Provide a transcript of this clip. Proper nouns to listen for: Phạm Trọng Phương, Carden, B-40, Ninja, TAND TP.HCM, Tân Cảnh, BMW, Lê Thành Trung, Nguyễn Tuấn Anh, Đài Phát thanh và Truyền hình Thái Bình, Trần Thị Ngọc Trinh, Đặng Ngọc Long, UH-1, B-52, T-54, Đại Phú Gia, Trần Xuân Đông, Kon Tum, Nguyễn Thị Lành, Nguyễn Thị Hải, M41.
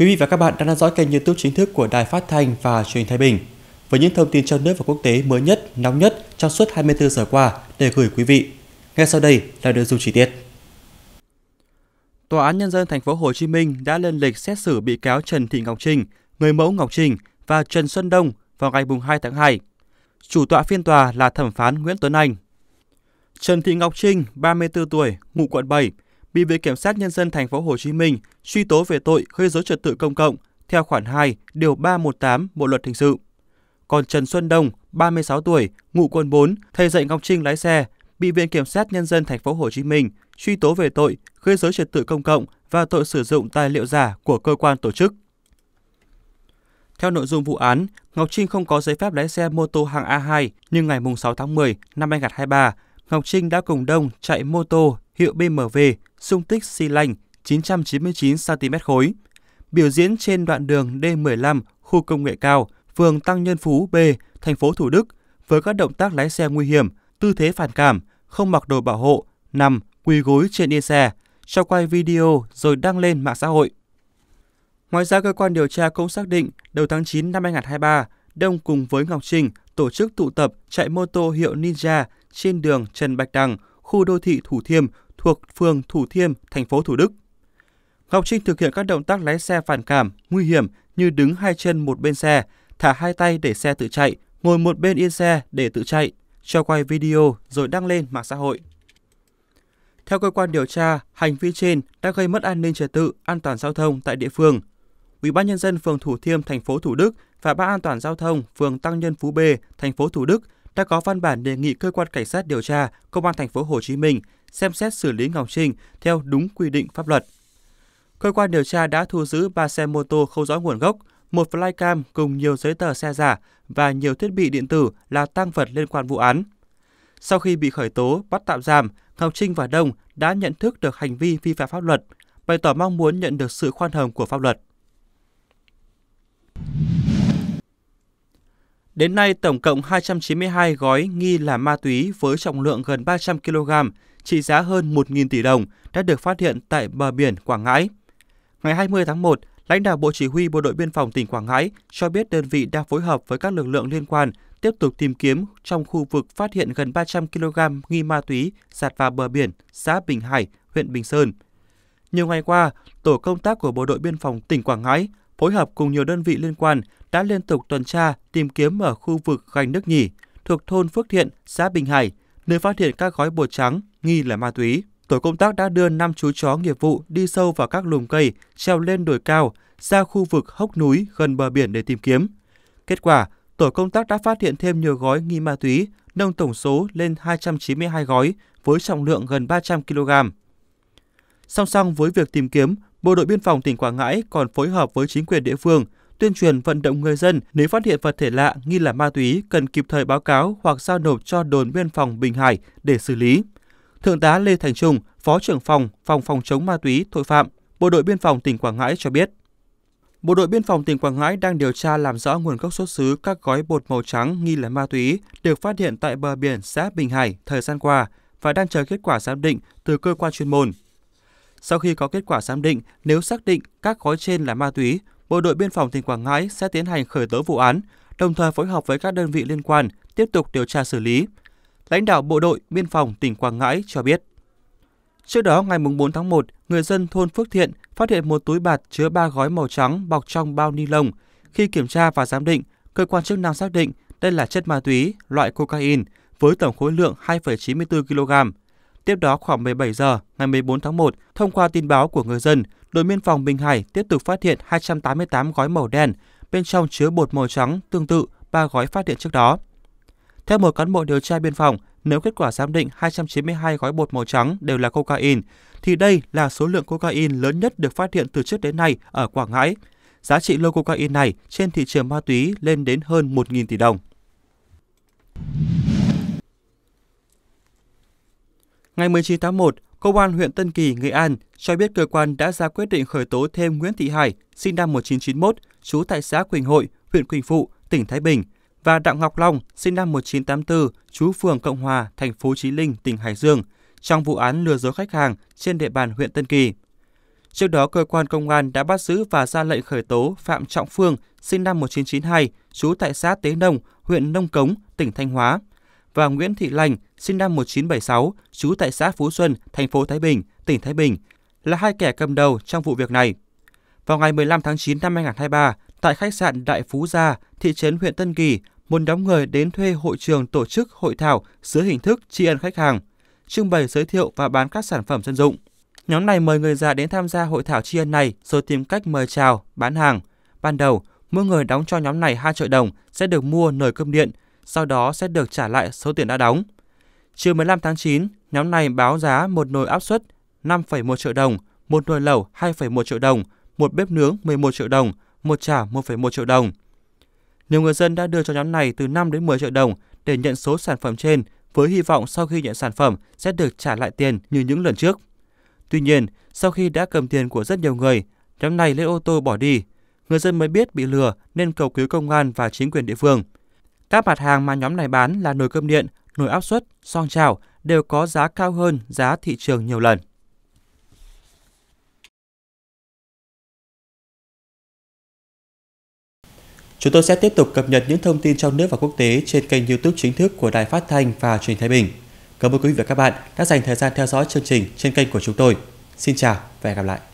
Quý vị và các bạn đang theo dõi kênh YouTube chính thức của Đài Phát thanh và Truyền hình Thái Bình, với những thông tin trong nước và quốc tế mới nhất, nóng nhất trong suốt 24 giờ qua để gửi quý vị. Ngay sau đây là nội dung chi tiết. Tòa án Nhân dân Thành phố Hồ Chí Minh đã lên lịch xét xử bị cáo Trần Thị Ngọc Trinh, người mẫu Ngọc Trinh và Trần Xuân Đông vào ngày 2 tháng 2. Chủ tọa phiên tòa là thẩm phán Nguyễn Tuấn Anh. Trần Thị Ngọc Trinh, 34 tuổi, ngụ quận 7, bị Viện Kiểm sát Nhân dân Thành phố Hồ Chí Minh truy tố về tội gây rối trật tự công cộng theo khoản 2, điều 318 Bộ luật hình sự. Còn Trần Xuân Đông, 36 tuổi, ngụ quận 4, thầy dạy Ngọc Trinh lái xe, bị Viện Kiểm sát Nhân dân Thành phố Hồ Chí Minh truy tố về tội gây rối trật tự công cộng và tội sử dụng tài liệu giả của cơ quan tổ chức. Theo nội dung vụ án, Ngọc Trinh không có giấy phép lái xe mô tô hạng A2, nhưng ngày 6 tháng 10 năm 2023, Ngọc Trinh đã cùng Đông chạy mô tô hiệu BMW dung tích xi lanh 999 cm3, biểu diễn trên đoạn đường D15 khu công nghệ cao, phường Tăng Nhân Phú B, thành phố Thủ Đức với các động tác lái xe nguy hiểm, tư thế phản cảm, không mặc đồ bảo hộ, nằm, quỳ gối trên yên xe, cho quay video rồi đăng lên mạng xã hội. Ngoài ra, cơ quan điều tra cũng xác định đầu tháng 9 năm 2023, Đông cùng với Ngọc Trinh tổ chức tụ tập chạy mô tô hiệu Ninja trên đường Trần Bạch Đằng, khu đô thị Thủ Thiêm thuộc phường Thủ Thiêm, thành phố Thủ Đức. Ngọc Trinh thực hiện các động tác lái xe phản cảm, nguy hiểm như đứng hai chân một bên xe, thả hai tay để xe tự chạy, ngồi một bên yên xe để tự chạy, cho quay video rồi đăng lên mạng xã hội. Theo cơ quan điều tra, hành vi trên đã gây mất an ninh trật tự, an toàn giao thông tại địa phương. Ủy ban nhân dân phường Thủ Thiêm, thành phố Thủ Đức và Ban an toàn giao thông phường Tăng Nhân Phú B, thành phố Thủ Đức đã có văn bản đề nghị cơ quan cảnh sát điều tra Công an thành phố Hồ Chí Minh xem xét xử lý Ngọc Trinh theo đúng quy định pháp luật. Cơ quan điều tra đã thu giữ 3 xe mô tô không rõ nguồn gốc, một flycam cùng nhiều giấy tờ xe giả và nhiều thiết bị điện tử là tang vật liên quan vụ án. Sau khi bị khởi tố, bắt tạm giam, Ngọc Trinh và Đông đã nhận thức được hành vi vi phạm pháp luật, bày tỏ mong muốn nhận được sự khoan hồng của pháp luật. Đến nay, tổng cộng 292 gói nghi là ma túy với trọng lượng gần 300 kg, trị giá hơn 1.000 tỷ đồng đã được phát hiện tại bờ biển Quảng Ngãi. Ngày 20 tháng 1, lãnh đạo Bộ Chỉ huy Bộ đội Biên phòng tỉnh Quảng Ngãi cho biết đơn vị đang phối hợp với các lực lượng liên quan tiếp tục tìm kiếm trong khu vực phát hiện gần 300 kg nghi ma túy dạt vào bờ biển xã Bình Hải, huyện Bình Sơn. Nhiều ngày qua, tổ công tác của Bộ đội Biên phòng tỉnh Quảng Ngãi phối hợp cùng nhiều đơn vị liên quan đã liên tục tuần tra tìm kiếm ở khu vực gành Nước Nhì thuộc thôn Phước Thiện, xã Bình Hải, nơi phát hiện các gói bột trắng nghi là ma túy. Tổ công tác đã đưa 5 chú chó nghiệp vụ đi sâu vào các lùm cây, trèo lên đồi cao, ra khu vực hốc núi gần bờ biển để tìm kiếm. Kết quả, tổ công tác đã phát hiện thêm nhiều gói nghi ma túy, nâng tổng số lên 292 gói với trọng lượng gần 300 kg. Song song với việc tìm kiếm, Bộ đội Biên phòng tỉnh Quảng Ngãi còn phối hợp với chính quyền địa phương, tuyên truyền vận động người dân nếu phát hiện vật thể lạ nghi là ma túy cần kịp thời báo cáo hoặc giao nộp cho đồn biên phòng Bình Hải để xử lý. Thượng tá Lê Thành Trung, Phó trưởng phòng phòng chống ma túy tội phạm, Bộ đội Biên phòng tỉnh Quảng Ngãi cho biết. Bộ đội Biên phòng tỉnh Quảng Ngãi đang điều tra làm rõ nguồn gốc xuất xứ các gói bột màu trắng nghi là ma túy được phát hiện tại bờ biển xã Bình Hải thời gian qua và đang chờ kết quả giám định từ cơ quan chuyên môn. Sau khi có kết quả giám định, nếu xác định các gói trên là ma túy, Bộ đội Biên phòng tỉnh Quảng Ngãi sẽ tiến hành khởi tố vụ án, đồng thời phối hợp với các đơn vị liên quan tiếp tục điều tra xử lý. Lãnh đạo Bộ đội Biên phòng tỉnh Quảng Ngãi cho biết. Trước đó, ngày 4 tháng 1, người dân thôn Phước Thiện phát hiện một túi bạt chứa 3 gói màu trắng bọc trong bao ni lông. Khi kiểm tra và giám định, cơ quan chức năng xác định đây là chất ma túy loại cocaine với tổng khối lượng 2,94 kg. Tiếp đó, khoảng 17 giờ ngày 14 tháng 1, thông qua tin báo của người dân, đồn biên phòng Bình Hải tiếp tục phát hiện 288 gói màu đen, bên trong chứa bột màu trắng tương tự 3 gói phát hiện trước đó. Theo một cán bộ điều tra biên phòng, nếu kết quả giám định 292 gói bột màu trắng đều là cocaine, thì đây là số lượng cocaine lớn nhất được phát hiện từ trước đến nay ở Quảng Ngãi. Giá trị lô cocaine này trên thị trường ma túy lên đến hơn 1.000 tỷ đồng. Ngày 19 tháng 1, Công an huyện Tân Kỳ, Nghệ An cho biết cơ quan đã ra quyết định khởi tố thêm Nguyễn Thị Hải, sinh năm 1991, trú tại xã Quỳnh Hội, huyện Quỳnh Phụ, tỉnh Thái Bình, và Đặng Ngọc Long, sinh năm 1984, trú phường Cộng Hòa, thành phố Chí Linh, tỉnh Hải Dương, trong vụ án lừa dối khách hàng trên địa bàn huyện Tân Kỳ. Trước đó, cơ quan công an đã bắt giữ và ra lệnh khởi tố Phạm Trọng Phương, sinh năm 1992, trú tại xã Tế Nông, huyện Nông Cống, tỉnh Thanh Hóa, và Nguyễn Thị Lành, sinh năm 1976, trú tại xã Phú Xuân, thành phố Thái Bình, tỉnh Thái Bình, là hai kẻ cầm đầu trong vụ việc này. Vào ngày 15 tháng 9 năm 2023, tại khách sạn Đại Phú Gia, thị trấn huyện Tân Kỳ, một nhóm người đến thuê hội trường tổ chức hội thảo dưới hình thức tri ân khách hàng, trưng bày giới thiệu và bán các sản phẩm dân dụng. Nhóm này mời người già đến tham gia hội thảo tri ân này rồi tìm cách mời chào, bán hàng. Ban đầu, mỗi người đóng cho nhóm này 2 triệu đồng sẽ được mua nồi cơm điện, sau đó sẽ được trả lại số tiền đã đóng. Chiều 15 tháng 9, nhóm này báo giá một nồi áp suất 5,1 triệu đồng, một nồi lẩu 2,1 triệu đồng, một bếp nướng 11 triệu đồng, một chả 1,1 triệu đồng. Nhiều người dân đã đưa cho nhóm này từ 5 đến 10 triệu đồng để nhận số sản phẩm trên với hy vọng sau khi nhận sản phẩm sẽ được trả lại tiền như những lần trước. Tuy nhiên, sau khi đã cầm tiền của rất nhiều người, nhóm này lên ô tô bỏ đi. Người dân mới biết bị lừa nên cầu cứu công an và chính quyền địa phương. Các mặt hàng mà nhóm này bán là nồi cơm điện, nồi áp suất, xoong chảo đều có giá cao hơn giá thị trường nhiều lần. Chúng tôi sẽ tiếp tục cập nhật những thông tin trong nước và quốc tế trên kênh YouTube chính thức của Đài Phát thanh và Truyền hình Thái Bình. Cảm ơn quý vị và các bạn đã dành thời gian theo dõi chương trình trên kênh của chúng tôi. Xin chào và hẹn gặp lại.